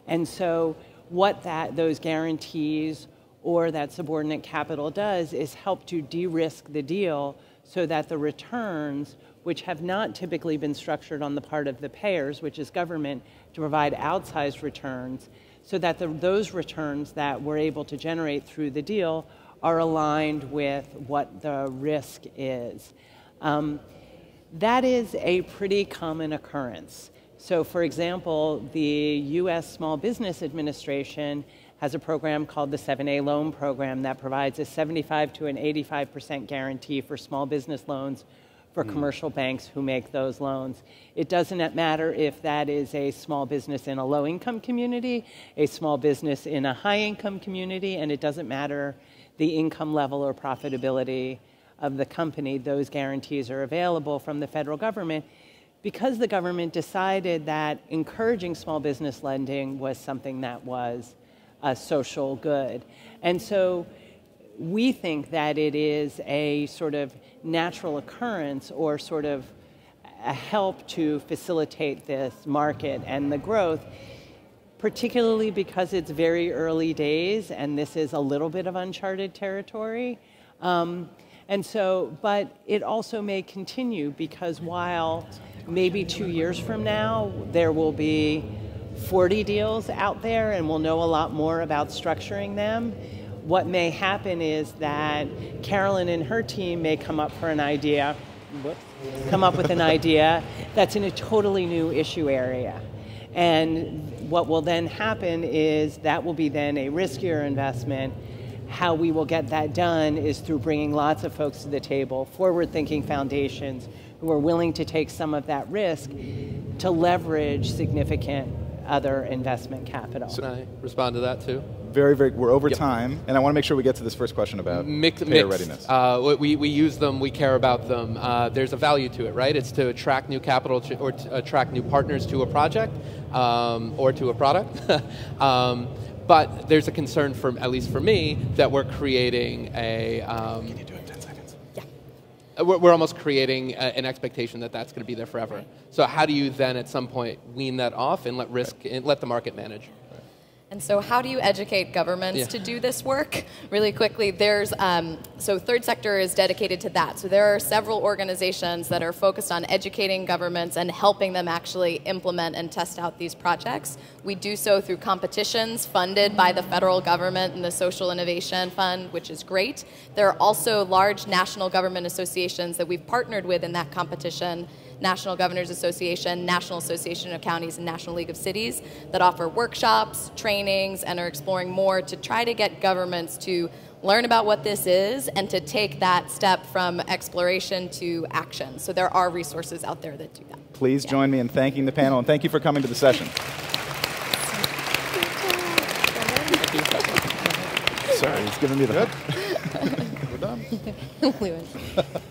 And so what that, those guarantees or that subordinate capital does is help to de-risk the deal so that the returns, which have not typically been structured on the part of the payers, which is government, to provide outsized returns, so that the, those returns that we're able to generate through the deal are aligned with what the risk is. Um, that is a pretty common occurrence. So for example, the U S Small Business Administration has a program called the seven A Loan Program that provides a seventy-five to an eighty-five percent guarantee for small business loans for mm. commercial banks who make those loans. It doesn't matter if that is a small business in a low-income community, a small business in a high-income community, and it doesn't matter the income level or profitability of the company. Those guarantees are available from the federal government because the government decided that encouraging small business lending was something that was a social good. And so we think that it is a sort of natural occurrence or sort of a help to facilitate this market and the growth, particularly because it's very early days and this is a little bit of uncharted territory. Um, and so, but it also may continue, because while maybe two years from now there will be forty deals out there and we'll know a lot more about structuring them, what may happen is that Caroline and her team may come up for an idea Whoops. come up with an idea that's in a totally new issue area. And what will then happen is that will be then a riskier investment. How we will get that done is through bringing lots of folks to the table, forward-thinking foundations who are willing to take some of that risk to leverage significant other investment capital. So can I respond to that too? Very, very, we're over yep. time, and I want to make sure we get to this first question about mixed, payer mixed. readiness. Uh, we, we use them, we care about them. Uh, there's a value to it, right? It's to attract new capital to, or to attract new partners to a project um, or to a product. um, but there's a concern, for, at least for me, that we're creating a... Um, Can you do it in ten seconds? Yeah. We're, we're almost creating a, an expectation that that's going to be there forever. Right. So how do you then at some point wean that off and let, risk, right. and let the market manage? And so how do you educate governments yeah. to do this work? Really quickly, there's, um, so Third Sector is dedicated to that. So there are several organizations that are focused on educating governments and helping them actually implement and test out these projects. We do so through competitions funded by the federal government and the Social Innovation Fund, which is great. There are also large national government associations that we've partnered with in that competition. National Governors Association, National Association of Counties, and National League of Cities, that offer workshops, trainings, and are exploring more to try to get governments to learn about what this is and to take that step from exploration to action. So there are resources out there that do that. Please yeah. join me in thanking the panel, and thank you for coming to the session. Sorry, he's giving me the hook. We're done.